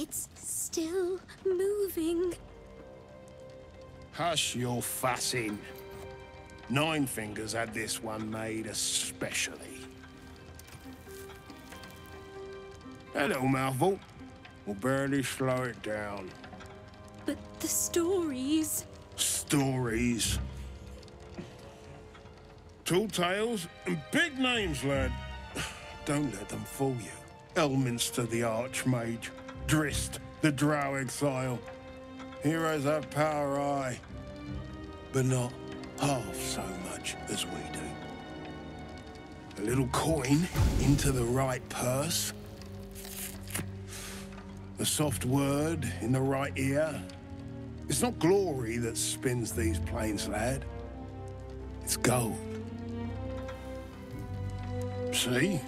It's still moving. Hush your fussing. Nine-Fingers had this one made especially. Hello, mouthful. We'll barely slow it down. But the stories... Stories. Tall tales and big names, lad. Don't let them fool you. Elminster the Archmage, Drist the Drow Exile. Heroes have power, aye, but not half so much as we do. A little coin into the right purse, a soft word in the right ear. It's not glory that spins these plains, lad. It's gold. See?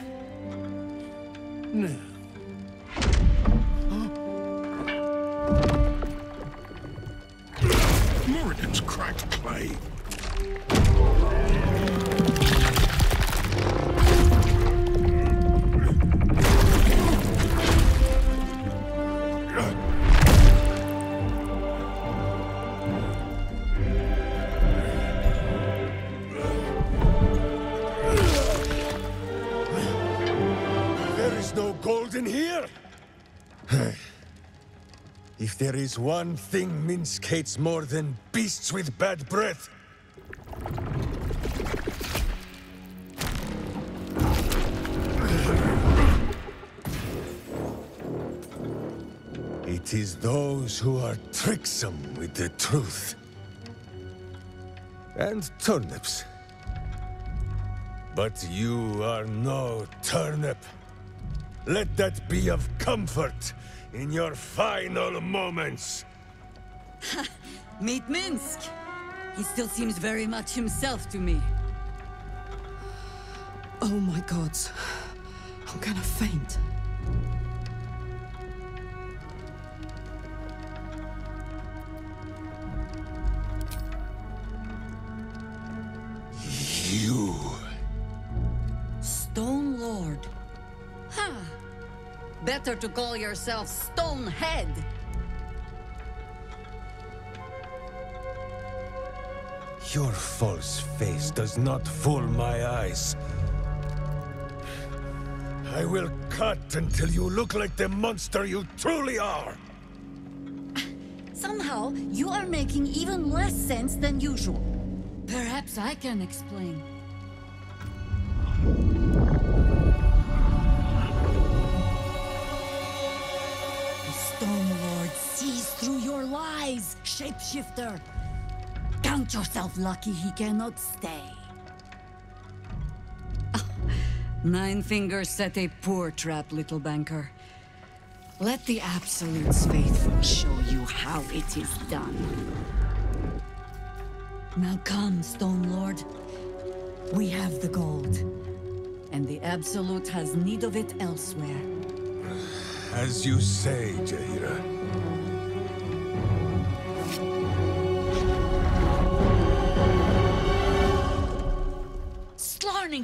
No. Moradin's cracked clay. If there is one thing Minsc hates more than beasts with bad breath... it is those who are tricksome with the truth. And turnips. But you are no turnip. Let that be of comfort in your final moments! Meet Minsc! He still seems very much himself to me. Oh my gods. I'm gonna faint. You... Stone Lord. Ha! Huh. Better to call yourself Stonehead. Your false face does not fool my eyes. I will cut until you look like the monster you truly are. Somehow, you are making even less sense than usual. Perhaps I can explain. Shapeshifter! Count yourself lucky he cannot stay. Oh, Nine-Fingers set a poor trap, little banker. Let the Absolute's faithful show you how it is done. Now come, Stone Lord. We have the gold. And the Absolute has need of it elsewhere. As you say, Jahira.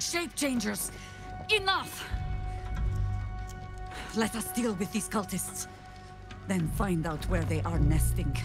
Shape-changers! Enough! Let us deal with these cultists, then find out where they are nesting.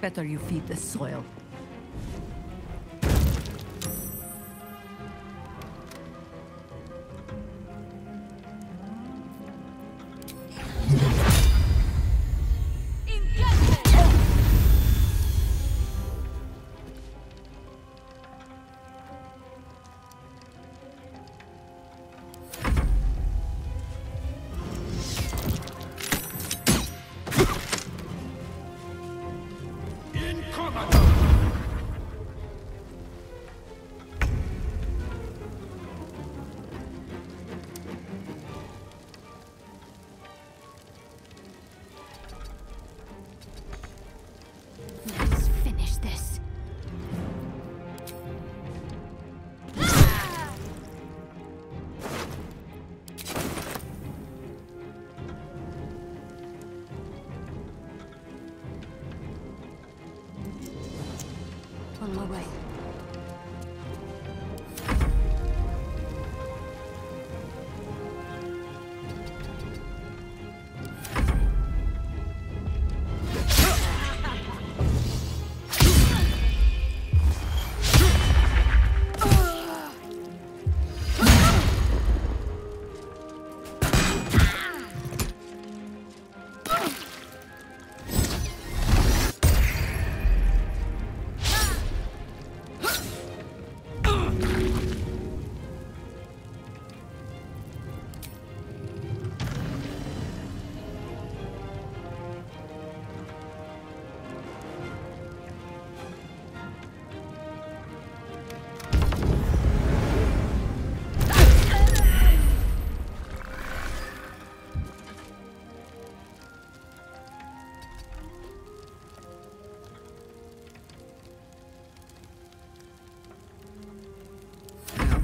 Better you feed the soil.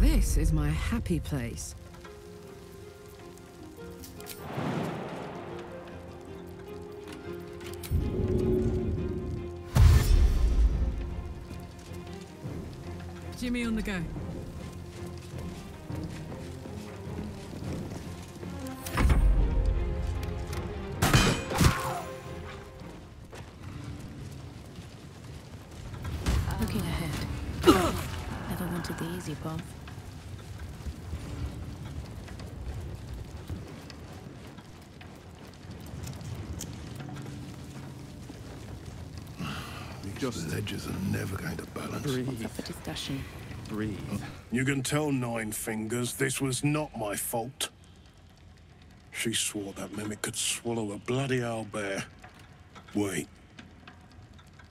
This is my happy place. Jimmy on the go. Looking ahead. Never wanted the easy path. These ledges are never going to balance. Breathe. What's up for discussion? Breathe. You can tell Nine-Fingers this was not my fault. She swore that mimic could swallow a bloody owlbear. Wait.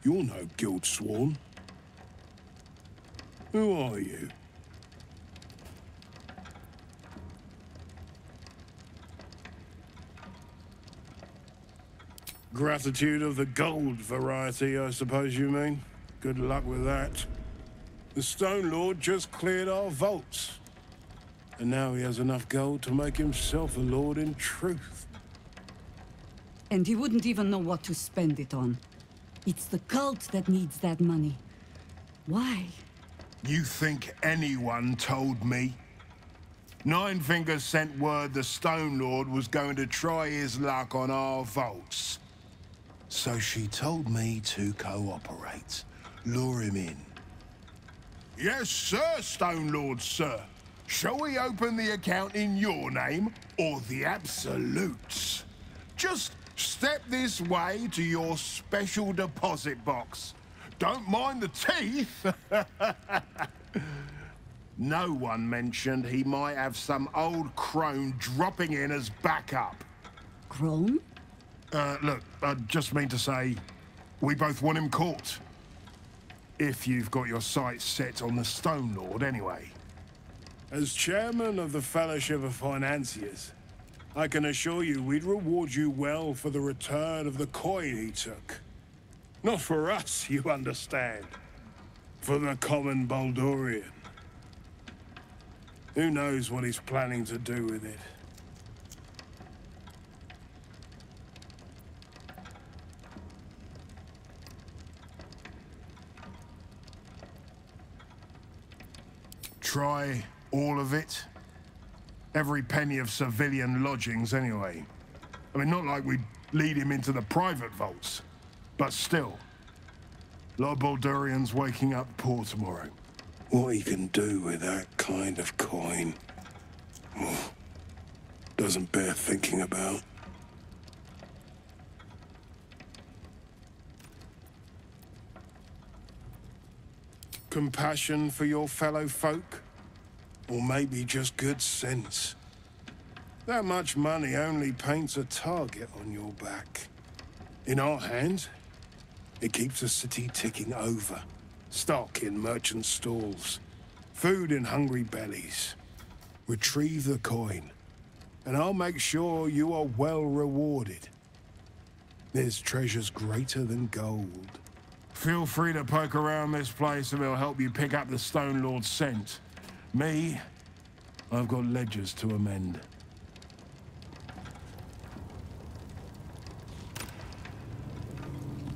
You're no guildsworn. Who are you? Gratitude of the gold variety, I suppose you mean. Good luck with that. The Stone Lord just cleared our vaults. And now he has enough gold to make himself a lord in truth. And he wouldn't even know what to spend it on. It's the cult that needs that money. Why? You think anyone told me? Nine-Fingers sent word the Stone Lord was going to try his luck on our vaults. So she told me to cooperate, lure him in. Yes, sir, Stone Lord, sir. Shall we open the account in your name or the Absolute's? Just step this way to your special deposit box. Don't mind the teeth. No one mentioned he might have some old crone dropping in as backup. Crone? Look, I just mean to say, we both want him caught. If you've got your sights set on the Stone Lord, anyway. As chairman of the Fellowship of Financiers, I can assure you we'd reward you well for the return of the coin he took. Not for us, you understand. For the common Baldurian. Who knows what he's planning to do with it? Try all of it. Every penny of civilian lodgings, anyway. I mean, not like we'd lead him into the private vaults, but still, Lot of Baldurians waking up poor tomorrow. What he can do with that kind of coin, oh, doesn't bear thinking about. Compassion for your fellow folk? Or maybe just good sense? That much money only paints a target on your back. In our hands, it keeps the city ticking over. Stock in merchant stalls, food in hungry bellies. Retrieve the coin, and I'll make sure you are well rewarded. There's treasures greater than gold. Feel free to poke around this place and it'll help you pick up the Stone Lord's scent. Me, I've got ledgers to amend.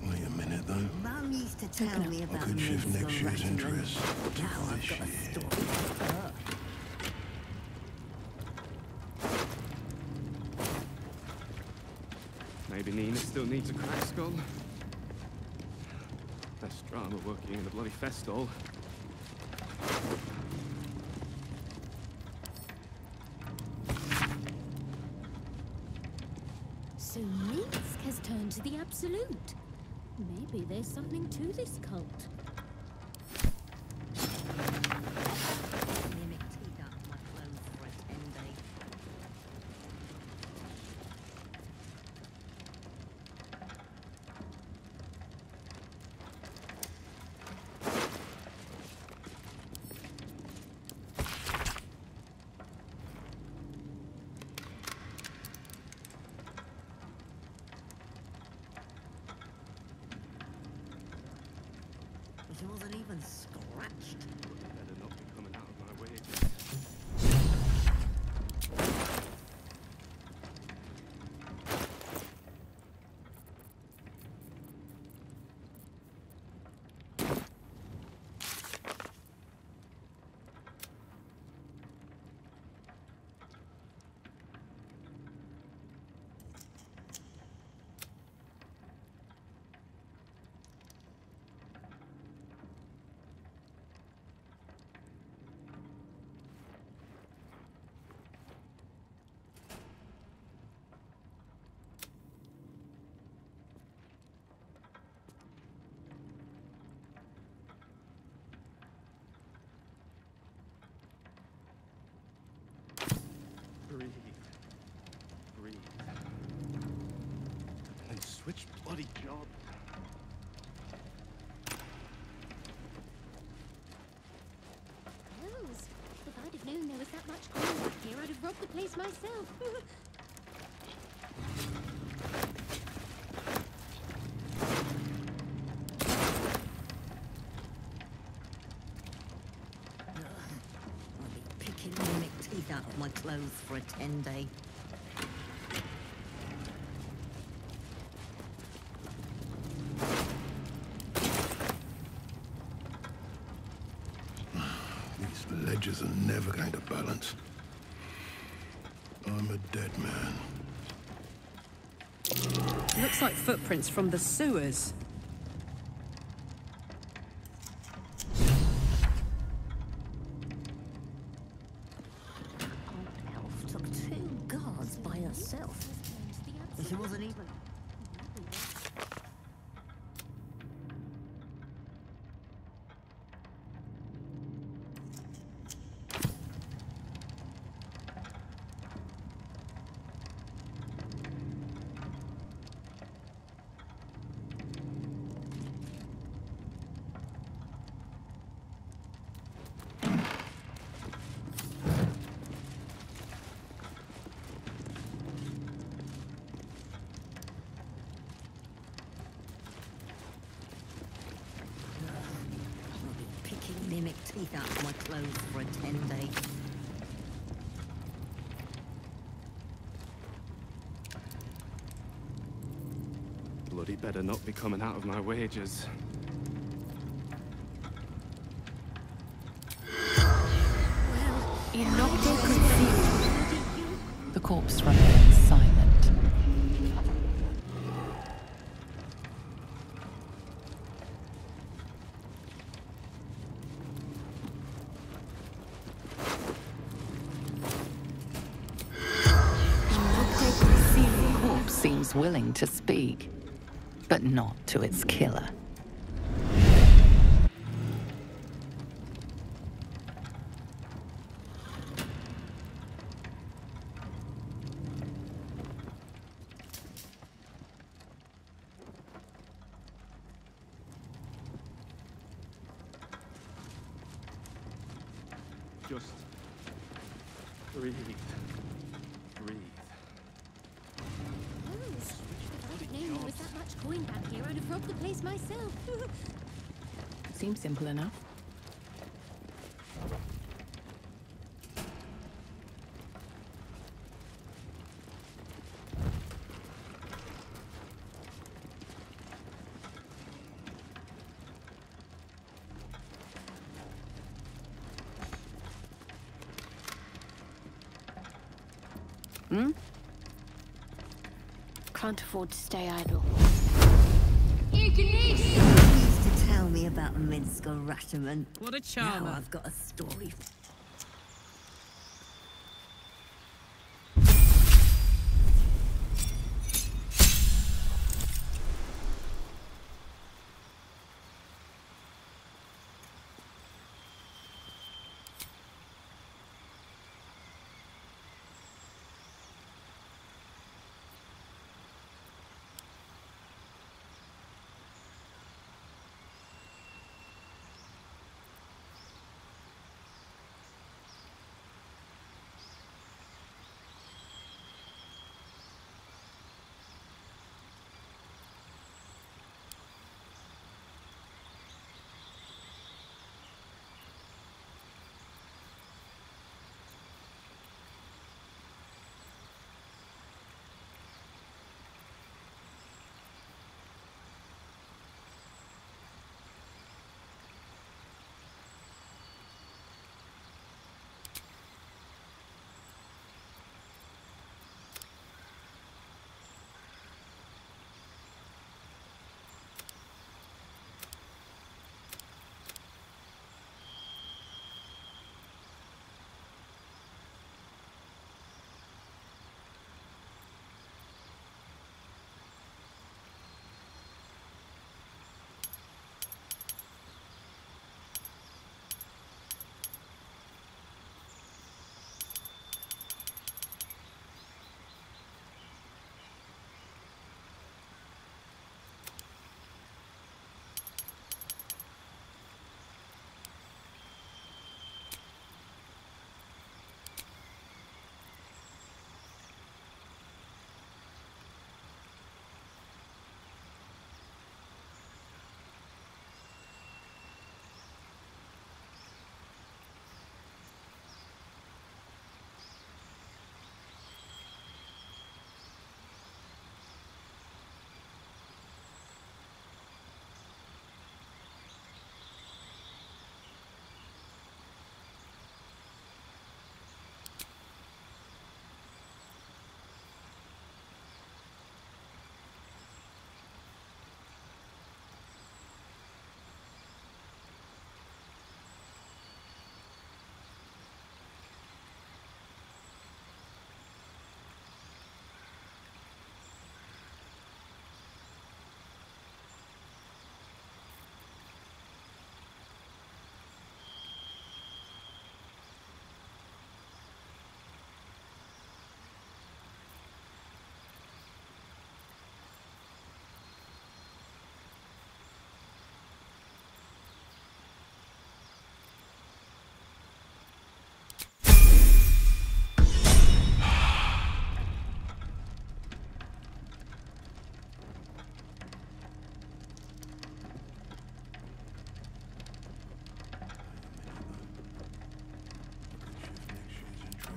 Wait a minute, though. Mum used to tell me about I could shift next year's interest to this year. Maybe Nina still needs a crack skull. Less drama working in the bloody festival. So Minsc has turned to the absolute. Maybe there's something to this cult. Which bloody job? Rose, if I'd have known there was that much gold back here, I'd have robbed the place myself. I'll be picking mimic teeth out of my clothes for a 10-day. Ledgers are never going to balance. I'm a dead man. Looks like footprints from the sewers. Teeth out of my clothes for a 10-day. Bloody better not be coming out of my wages. Well, you knocked it good. The corpse remained silent. seems willing to speak, but not to its killer. Simple enough. Can't afford to stay idle. Ignis! Tell me about Minsc or Rashemen. What a charmer. Now I've got a story.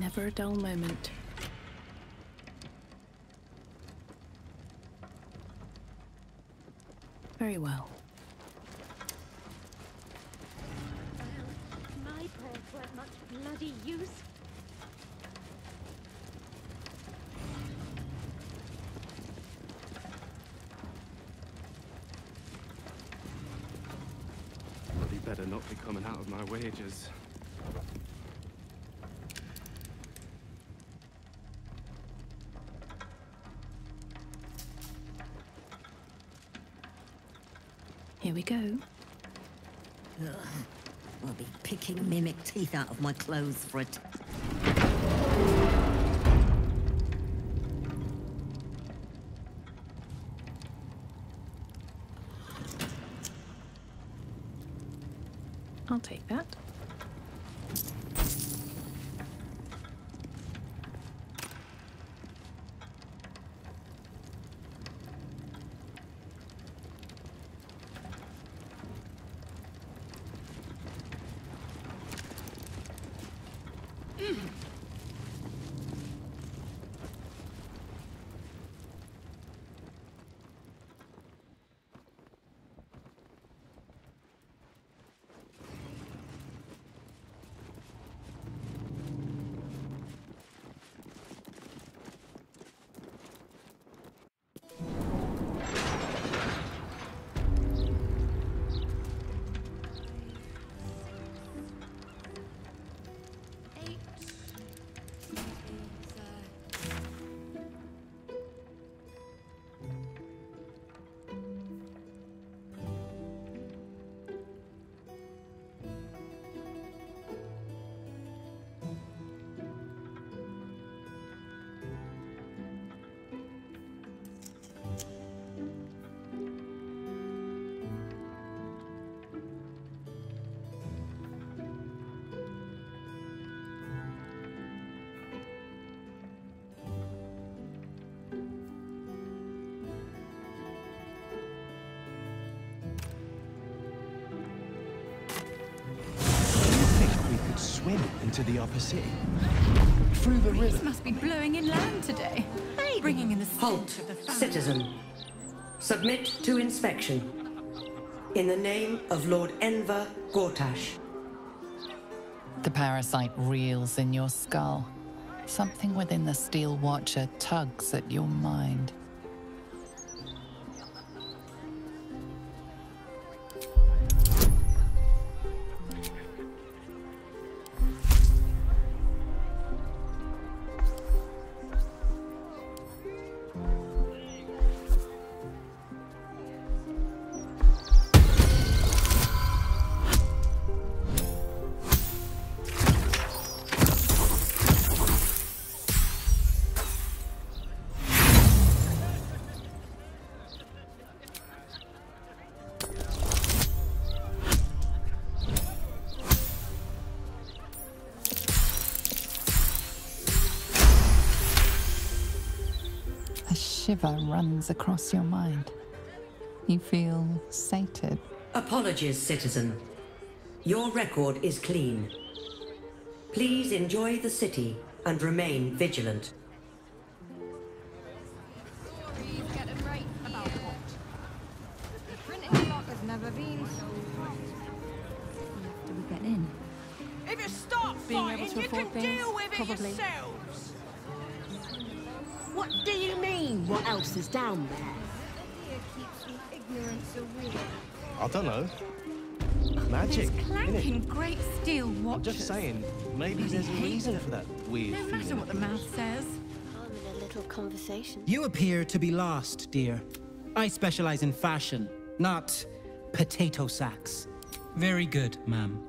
Never a dull moment. Very well. Well, my prayers weren't much bloody use. Bloody better not be coming out of my wages. Here we go. Ugh. I'll be picking mimic teeth out of my clothes for it. I'll take that. Into the upper city. Through the river. This must be blowing inland today. Hey, bringing in the halt, of the citizen. Submit to inspection. In the name of Lord Enver Gortash. The parasite reels in your skull. Something within the Steel Watcher tugs at your mind. Shiver runs across your mind. You feel sated. Apologies, citizen. Your record is clean. Please enjoy the city and remain vigilant. After we get in, if you stop fighting, you can deal with it yourselves. What do you mean? What else is down there? I don't know. Magic. There's clanking great steel watches. I'm just saying, maybe there's a reason for that weird feeling. No matter what the mouth says. I'm in a little conversation. You appear to be lost, dear. I specialize in fashion, not potato sacks. Very good, ma'am.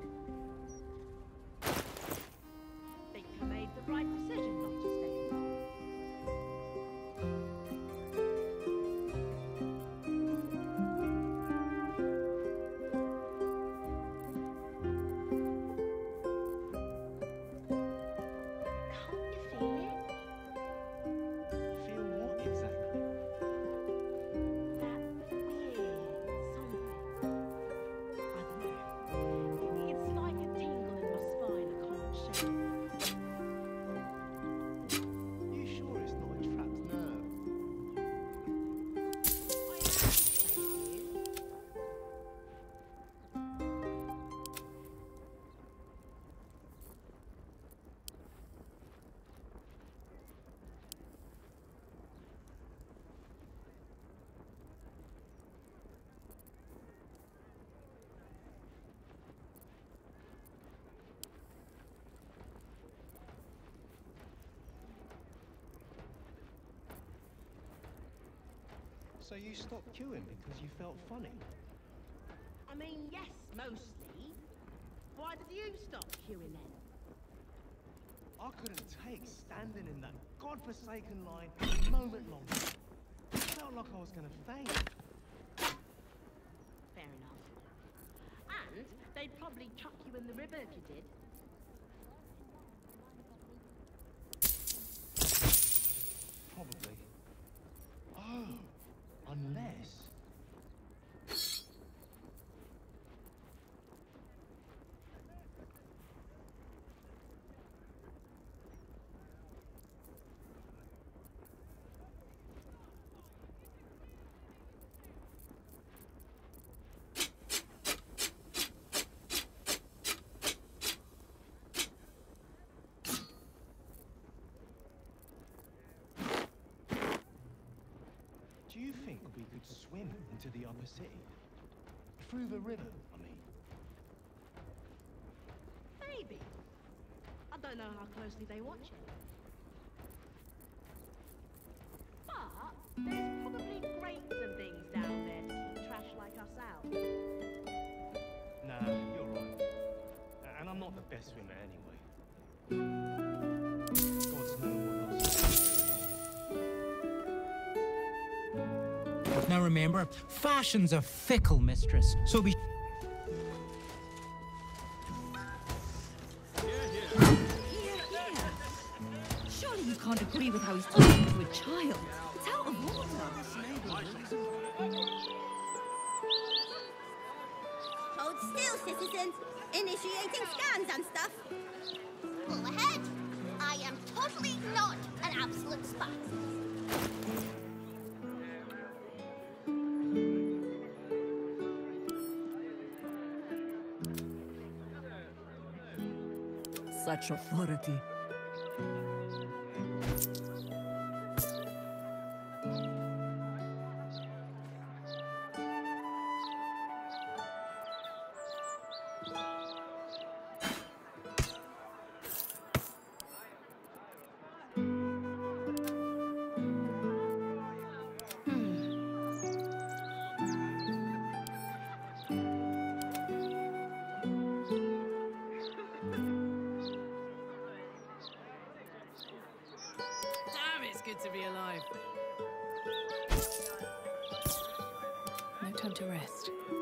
So you stopped queuing because you felt funny? I mean, yes, mostly. Why did you stop queuing then? I couldn't take standing in that godforsaken line a moment longer. I felt like I was going to faint. Fair enough. And they'd probably chuck you in the river if you did. Probably. Oh, unless... Do you think we could swim into the upper city? Through the river, I mean. Maybe. I don't know how closely they watch it. But there's probably grates and things down there to keep trash like us out. Nah, you're right. And I'm not the best swimmer anyway. God's known what else. Now remember, fashion's a fickle mistress, so be... Surely you can't agree with how he's talking to a child. It's out of order. Hold still, citizens. Initiating scans and stuff. Pull ahead. I am totally not an absolute spy. Such authority. Good to be alive. No time to rest.